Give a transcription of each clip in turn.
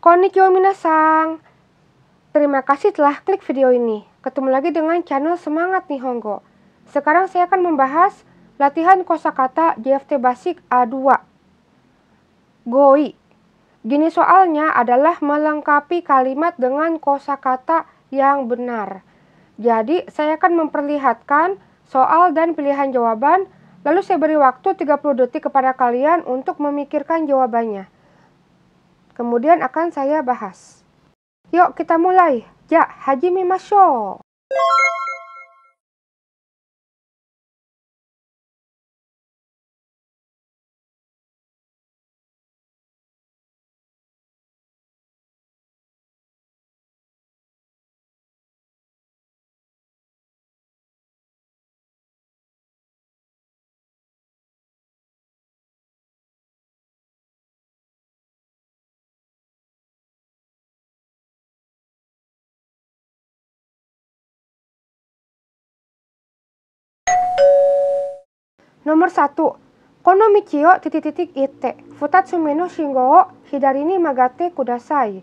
Konnichiwa minasang. Terima kasih telah klik video ini. Ketemu lagi dengan channel Semangat Nihongo. Sekarang saya akan membahas latihan kosakata JFT Basic A2. Goi. Gini soalnya adalah melengkapi kalimat dengan kosakata yang benar. Jadi, saya akan memperlihatkan soal dan pilihan jawaban. Lalu saya beri waktu 30 detik kepada kalian untuk memikirkan jawabannya. Kemudian akan saya bahas. Yuk kita mulai. Ja, hajime mashou. Nomor 1. Kono michio titik-titik ite. Futatsu meno shingo o hidari ni magate kudasai.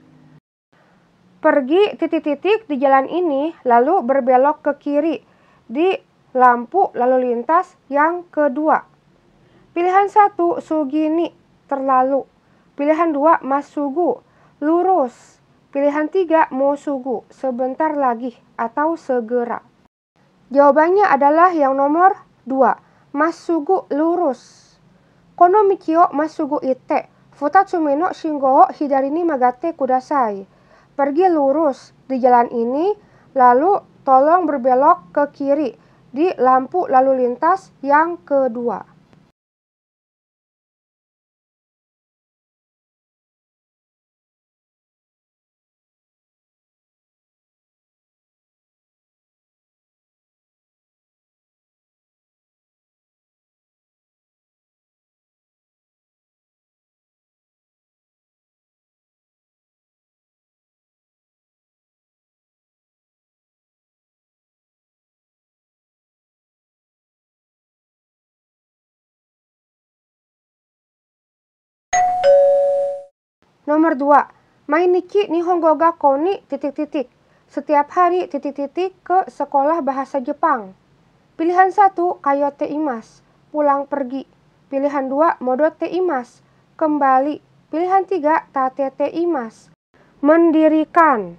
Pergi titik-titik di jalan ini, lalu berbelok ke kiri di lampu lalu lintas yang kedua. Pilihan 1, sugini, terlalu. Pilihan 2, masugu, lurus. Pilihan 3, mosugu, sebentar lagi atau segera. Jawabannya adalah yang nomor 2. Masugu lurus. Kono michio masugu ite. Futatsu me no shingo o hidari ni magate kudasai. Pergi lurus di jalan ini, lalu tolong berbelok ke kiri di lampu lalu lintas yang kedua. Nomor 2. Mainichi nihongo ga koni titik-titik. Setiap hari titik-titik ke sekolah bahasa Jepang. Pilihan 1, kayote imas, pulang pergi. Pilihan 2, modote imas, kembali. Pilihan 3, tatete imas, mendirikan.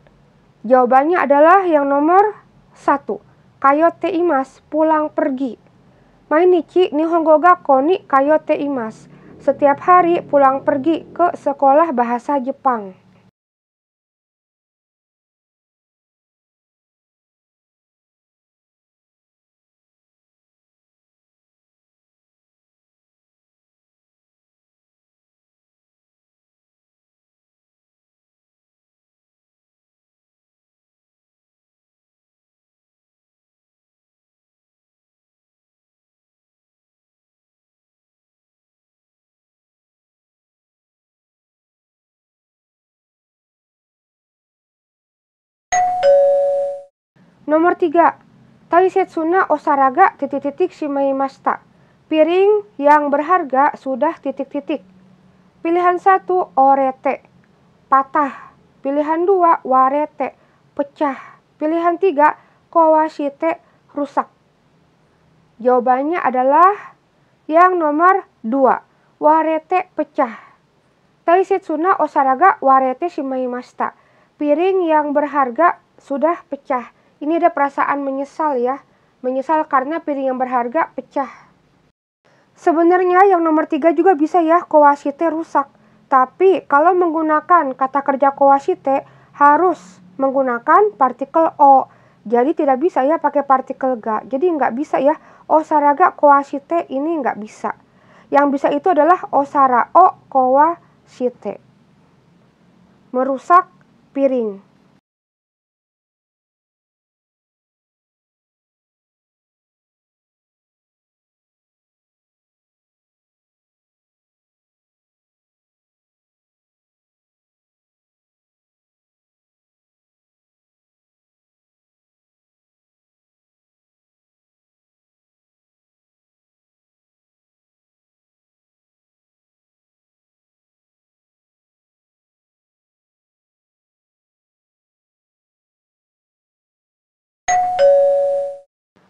Jawabannya adalah yang nomor 1, kayote imas, pulang pergi. Mainichi nihongo ga koni kayote imas. Setiap hari pulang pergi ke sekolah bahasa Jepang. Nomor 3. Taisetsuna osaraga titik-titik shimaimashita. Piring yang berharga sudah titik-titik. Pilihan 1, orete, patah. Pilihan 2, warete, pecah. Pilihan 3, kowashite, rusak. Jawabannya adalah yang nomor 2, warete, pecah. Taisetsuna osaraga warete shimaimashita. Piring yang berharga sudah pecah. Ini ada perasaan menyesal ya. Menyesal karena piring yang berharga pecah. Sebenarnya yang nomor 3 juga bisa ya, kowashite rusak. Tapi kalau menggunakan kata kerja kowashite harus menggunakan partikel o. Jadi tidak bisa ya pakai partikel ga. Jadi nggak bisa ya osaraga kowashite, ini nggak bisa. Yang bisa itu adalah osara o kowashite, merusak piring.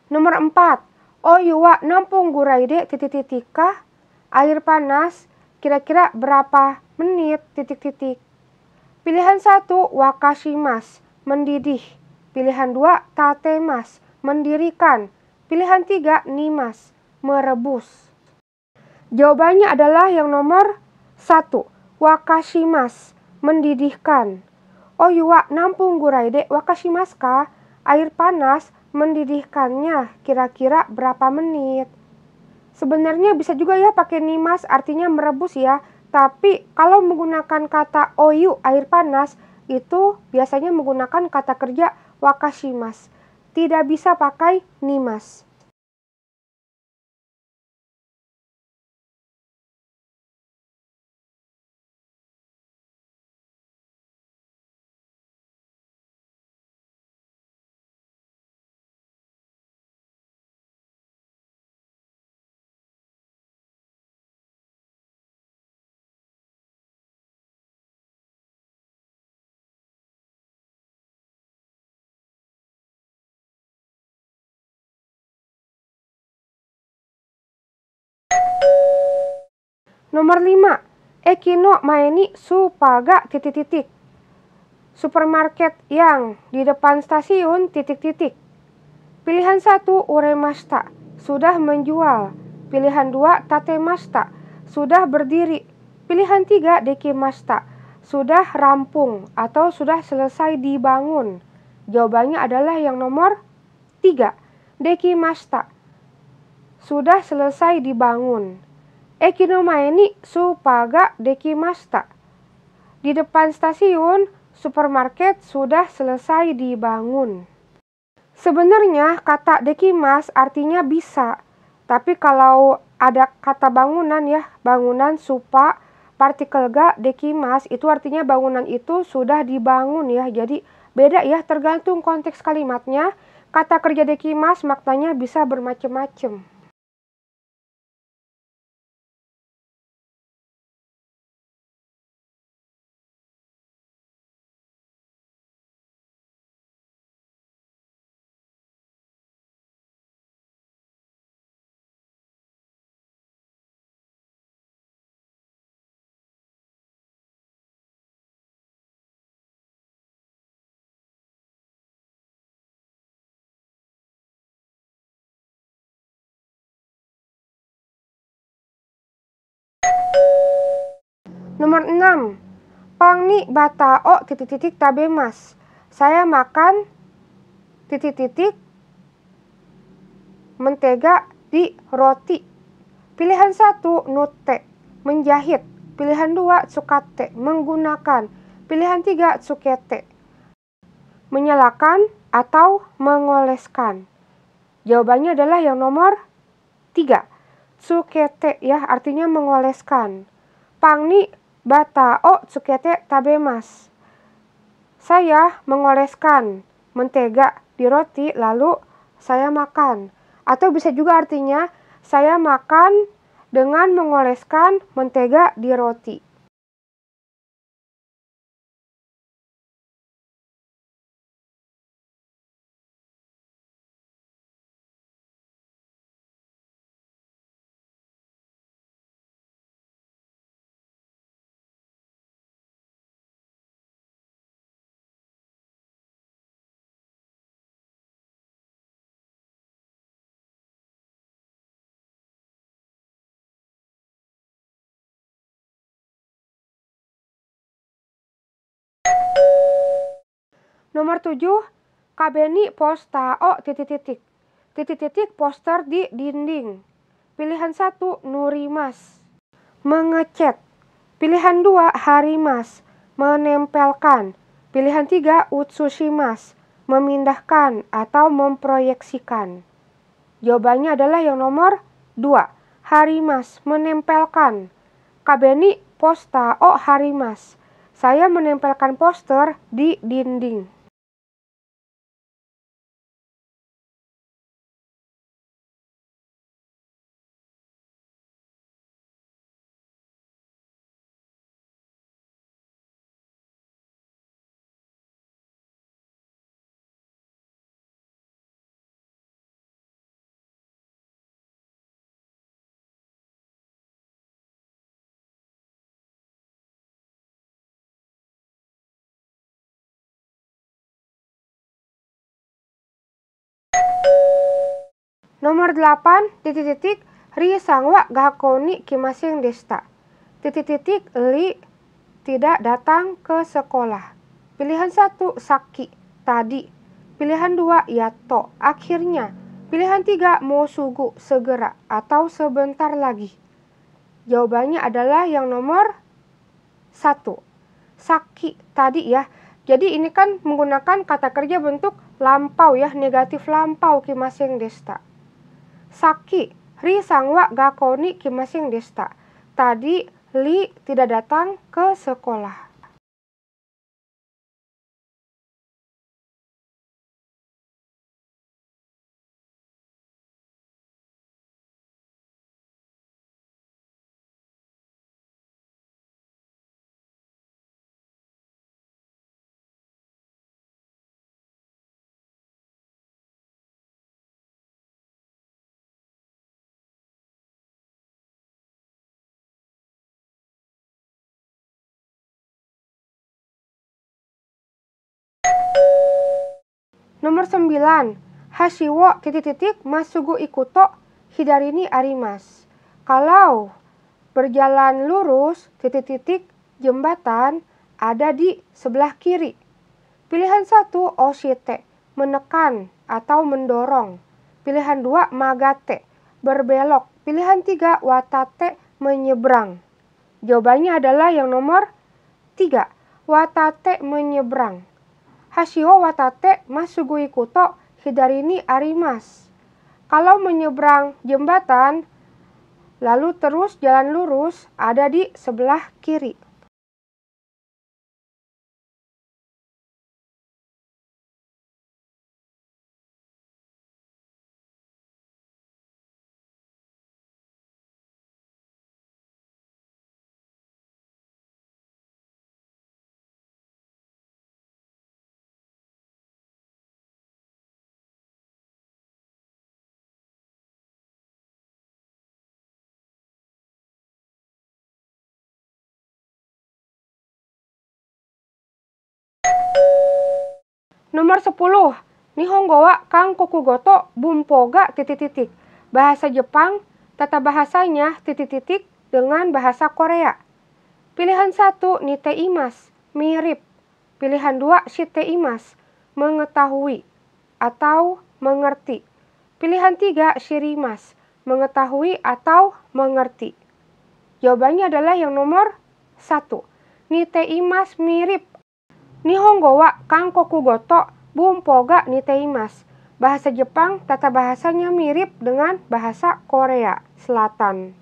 Nomor 4. Oyu wa nampung guraide titik-titik kah? Air panas kira-kira berapa menit titik-titik? Pilihan 1 wakashimas, mendidih. Pilihan 2 tatemas, mendirikan. Pilihan 3 nimas, merebus. Jawabannya adalah yang nomor 1, wakashimas, mendidihkan. Oyu wa nampung guraide wakashimas ka? Air panas mendidihkannya kira-kira berapa menit? Sebenarnya bisa juga ya pakai nimas, artinya merebus ya. Tapi kalau menggunakan kata oyu air panas, itu biasanya menggunakan kata kerja wakashimas. Tidak bisa pakai nimas. Nomor 5. Ekino maeni supaga titik-titik. Supermarket yang di depan stasiun titik-titik. Pilihan 1 uremashita, sudah menjual. Pilihan 2 tatemashita, sudah berdiri. Pilihan 3 dekimashita, sudah rampung atau sudah selesai dibangun. Jawabannya adalah yang nomor 3, dekimashita, sudah selesai dibangun. Ekino maeni supaga dekimashita. Di depan stasiun, supermarket sudah selesai dibangun. Sebenarnya kata dekimas artinya bisa. Tapi kalau ada kata bangunan ya, bangunan supa, partikel ga dekimas, itu artinya bangunan itu sudah dibangun ya. Jadi beda ya, tergantung konteks kalimatnya. Kata kerja dekimas maknanya bisa bermacam-macam. Nomor 6. Pangni batao titik-titik tabemas. Saya makan titik-titik mentega di roti. Pilihan 1 nute, menjahit. Pilihan 2 tsukate, menggunakan. Pilihan 3 tsukete, menyalakan atau mengoleskan. Jawabannya adalah yang nomor 3. Tsukete ya, artinya mengoleskan. Pangni batao tsukete tabemas. Saya mengoleskan mentega di roti lalu saya makan. Atau bisa juga artinya saya makan dengan mengoleskan mentega di roti. Nomor 7, kabeni postao titik-titik. Titik-titik poster di dinding. Pilihan 1, nurimas, mengecat. Pilihan 2, harimas, menempelkan. Pilihan 3, utsushimas, memindahkan atau memproyeksikan. Jawabannya adalah yang nomor 2, harimas, menempelkan. Kabeni postao harimas. Saya menempelkan poster di dinding. Nomor 8, titik-titik, ri sangwa gakoni kimasing desta. Titik-titik, li tidak datang ke sekolah. Pilihan 1, saki, tadi. Pilihan 2, yato, akhirnya. Pilihan 3, mosugu, segera atau sebentar lagi. Jawabannya adalah yang nomor 1. Saki, tadi ya. Jadi ini kan menggunakan kata kerja bentuk lampau ya, negatif lampau kimasing desta. Saki, ri sangwa gakoni kimasing desta. Tadi, li tidak datang ke sekolah. Nomor 9, hashiwo titik-titik masugu ikuto hidarini arimas. Kalau berjalan lurus titik-titik jembatan ada di sebelah kiri. Pilihan 1, oshite, menekan atau mendorong. Pilihan 2, magate, berbelok. Pilihan 3, watate, menyeberang. Jawabannya adalah yang nomor 3, watate, menyeberang. Hashiwo watate masugu ikuto hidarini arimas. Kalau menyeberang jembatan, lalu terus jalan lurus ada di sebelah kiri. Nomor 10, Nihongo wa Kankokugoto Bunpoga titik-titik. Bahasa Jepang, tata bahasanya titik-titik dengan bahasa Korea. Pilihan 1, niteimas, mirip. Pilihan 2, shiteimas, mengetahui atau mengerti. Pilihan 3, shirimas, mengetahui atau mengerti. Jawabannya adalah yang nomor 1, niteimas, mirip. Nihongo wa Kankokugoto Bunpoga niteimasu. Bahasa Jepang, tata bahasanya mirip dengan bahasa Korea Selatan.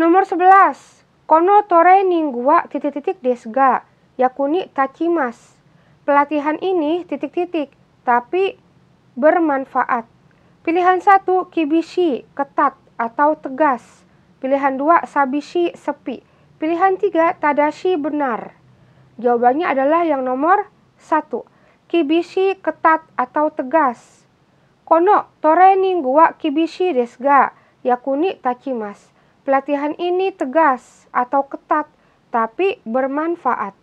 Nomor 11, kono tore ningwa titik-titik desga, yakuni tachimas. Pelatihan ini titik-titik, tapi bermanfaat. Pilihan 1, kibishi, ketat atau tegas. Pilihan 2, sabishi, sepi. Pilihan 3, tadashi, benar. Jawabannya adalah yang nomor 1, kibishi, ketat atau tegas. Kono tore ningwa kibishi desga, yakuni tachimas. Pelatihan ini tegas atau ketat, tapi bermanfaat.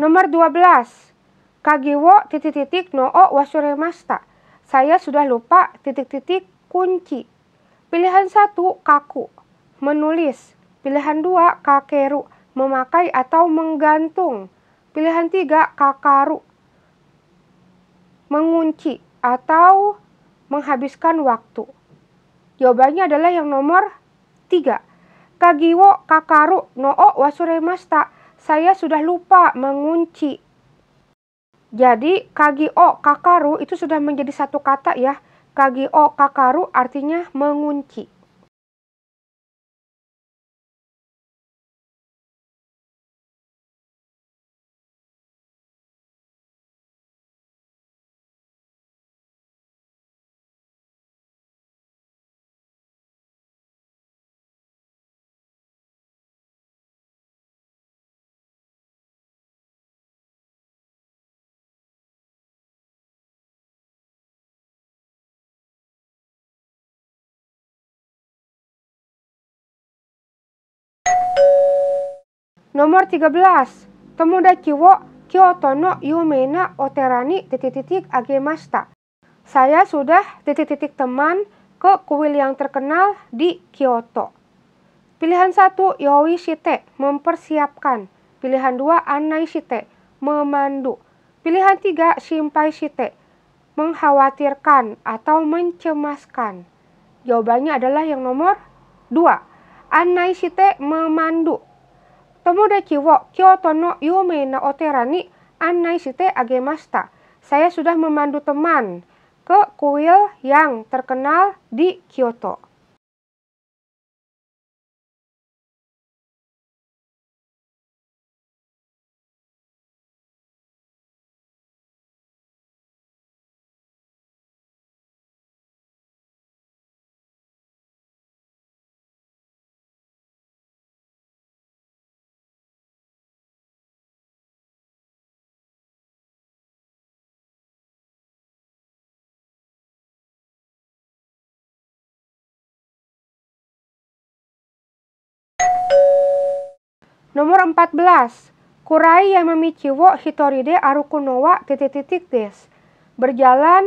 Nomor 12, kagewo titik-titik no o wasuremashita. Saya sudah lupa titik-titik kunci. Pilihan 1, kaku, menulis. Pilihan 2, kakeru, memakai atau menggantung. Pilihan 3, kakaru, mengunci atau menghabiskan waktu. Jawabannya adalah yang nomor 3. Kagiwo kakaru no o wasuremashita. Saya sudah lupa mengunci. Jadi kagio kakaru itu sudah menjadi satu kata ya. Kagio kakaru artinya mengunci. Nomor 13, Tomodachi wo Kyoto no yume na otera ni ... agemashita. Saya sudah ... teman ke kuil yang terkenal di Kyoto. Pilihan 1, yoishite, mempersiapkan. Pilihan 2, anaishite, memandu. Pilihan 3, shinpaishite, mengkhawatirkan atau mencemaskan. Jawabannya adalah yang nomor 2, anaishite, memandu. Tomodachi wo Kyoto no yume na otera ni anaishite agemashita. Saya sudah memandu teman ke kuil yang terkenal di Kyoto. Nomor 14, kurai yamamichi wo hitoride aruku no wa ... berjalan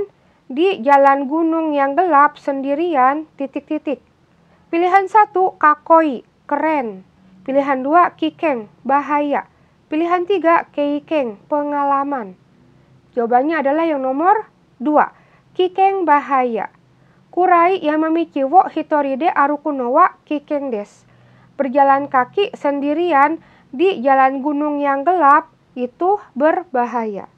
di jalan gunung yang gelap sendirian ... Pilihan 1, kakoi, keren. Pilihan 2, kikeng, bahaya. Pilihan 3, keikeng, pengalaman. Jawabannya adalah yang nomor 2, kikeng, bahaya. Kurai yamamichi wo hitoride aruku no wa kikeng. Berjalan kaki sendirian di jalan gunung yang gelap itu berbahaya.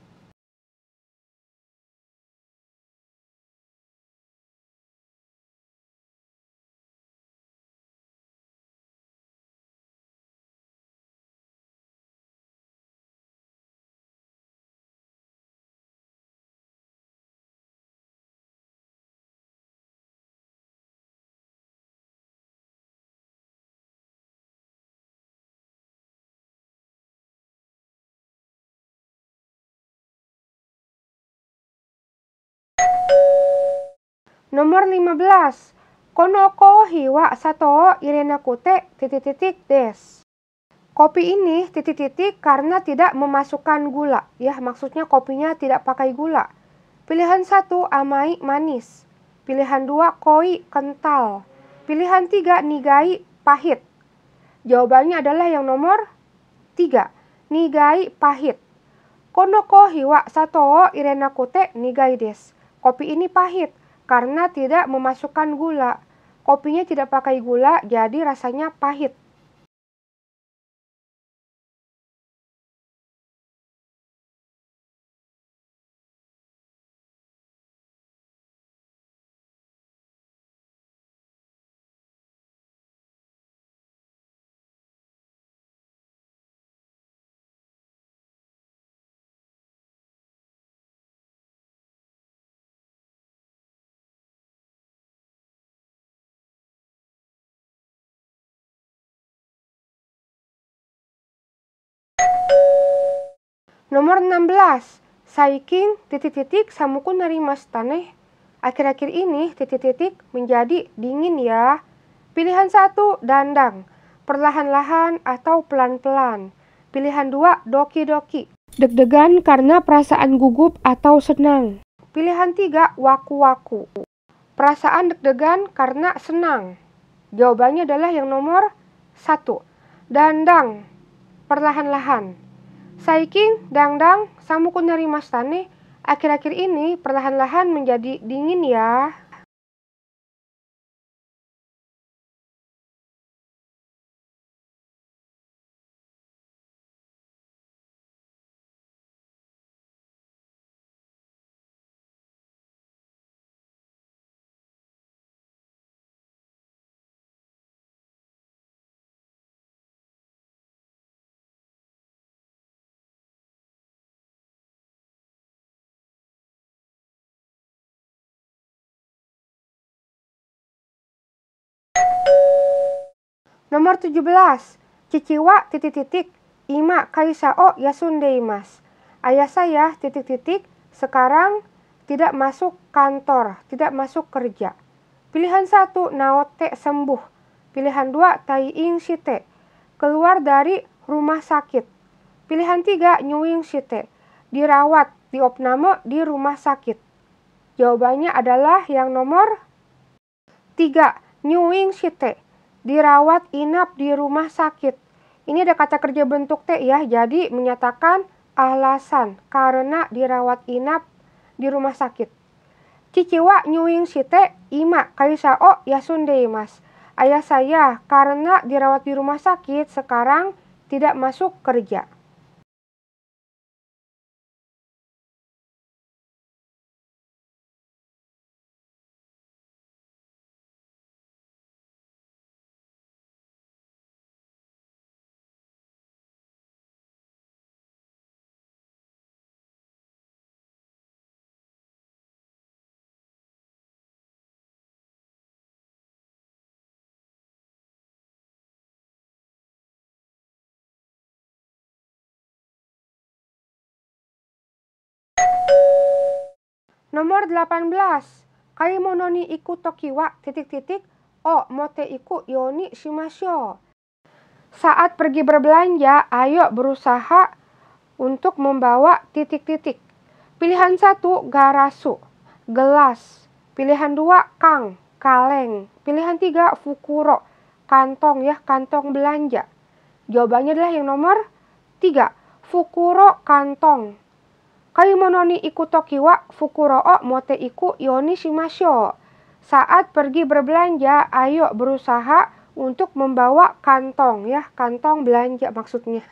Nomor 15, konoko hiwa sato irenakute ... Kopi ini ... karena tidak memasukkan gula. Ya, maksudnya kopinya tidak pakai gula. Pilihan 1, amai, manis. Pilihan 2, koi, kental. Pilihan 3, nigai, pahit. Jawabannya adalah yang nomor 3, nigai, pahit. Konoko hiwa sato irenakute nigai desu. Kopi ini pahit karena tidak memasukkan gula. Kopinya tidak pakai gula, jadi rasanya pahit. Nomor 16, saiking ... samuku narimashita ne. Akhir-akhir ini ... menjadi dingin ya. Pilihan 1, dandang, perlahan-lahan atau pelan-pelan. Pilihan 2, doki-doki, deg-degan karena perasaan gugup atau senang. Pilihan 3, waku-waku, perasaan deg-degan karena senang. Jawabannya adalah yang nomor 1, dandang, perlahan-lahan. Saikin, dangdang, samukun dari mas tane, akhir-akhir ini perlahan-lahan menjadi dingin ya. Nomor 17. Ciciwa ... Ima kaisao yasundeimasu. Ayah saya ... sekarang tidak masuk kantor, tidak masuk kerja. Pilihan 1 Naote sembuh. Pilihan 2 Taiing shite. Keluar dari rumah sakit. Pilihan 3 Nyuing shite. Dirawat, diopname di rumah sakit. Jawabannya adalah yang nomor 3 Nyuing shite. Dirawat inap di rumah sakit. Ini ada kata kerja bentuk T ya, jadi menyatakan alasan karena dirawat inap di rumah sakit. Ciciwa nyuing shite ima kaisao yasundeimasu. Ayah saya karena dirawat di rumah sakit sekarang tidak masuk kerja. Nomor 18. Kaimono ni iku toki wa ... o mote iku yoni shimashou. Saat pergi berbelanja, ayo berusaha untuk membawa ... Pilihan 1 garasu, gelas. Pilihan 2 kang, kaleng. Pilihan 3 fukuro, kantong ya, kantong belanja. Jawabannya adalah yang nomor 3, fukuro kantong. Kaimono ni iku toki wa fukuro o mote iku yoni shimashou. Saat pergi berbelanja, ayo berusaha untuk membawa kantong ya, kantong belanja maksudnya.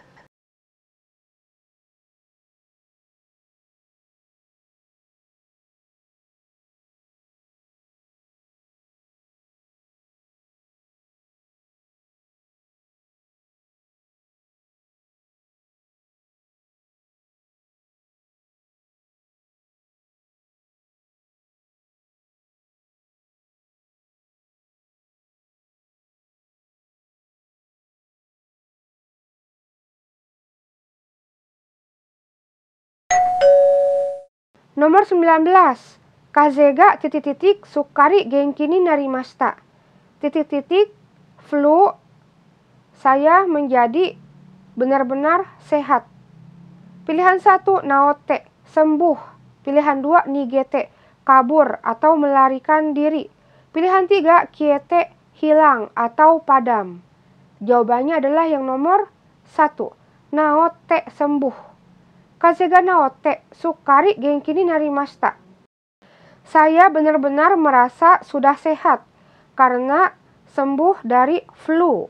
Nomor 19. Kazega ... sukari genki ni narimashita. ... flu, saya menjadi benar-benar sehat. Pilihan 1 naote, sembuh. Pilihan 2 nigete, kabur atau melarikan diri. Pilihan 3 kiete, hilang atau padam. Jawabannya adalah yang nomor 1 naote, sembuh. Kazega naote, sukari genki ni narimashita. Saya benar-benar merasa sudah sehat karena sembuh dari flu.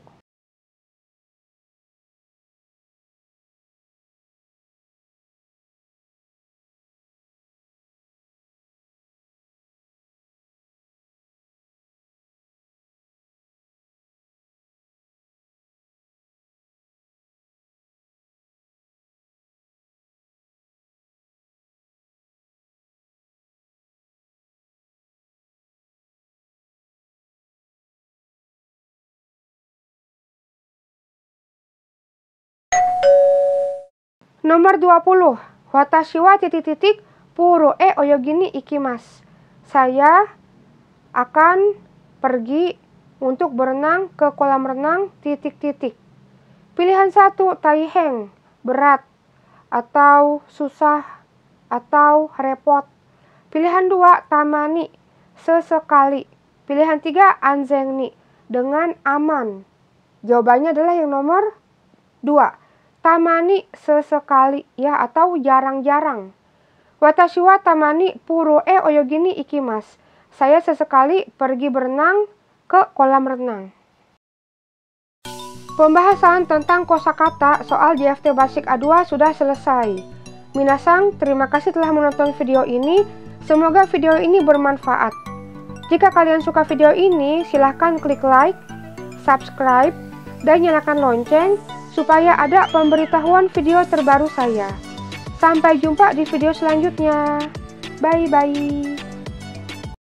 Nomor 20. Watashi wa ... puro e oyogi ni ikimasu. Saya akan pergi untuk berenang ke kolam renang ... Pilihan 1 taiheng, berat atau susah atau repot. Pilihan 2 tamani, sesekali. Pilihan 3 anzeng ni, dengan aman. Jawabannya adalah yang nomor 2 tamani sesekali ya atau jarang-jarang. Watashi wa tamani puro e oyogi ni ikimasu. Saya sesekali pergi berenang ke kolam renang. Pembahasan tentang kosakata soal JFT Basic A2 sudah selesai. Minasang, terima kasih telah menonton video ini. Semoga video ini bermanfaat. Jika kalian suka video ini, silahkan klik like, subscribe, dan nyalakan lonceng supaya ada pemberitahuan video terbaru saya. Sampai jumpa di video selanjutnya. Bye-bye.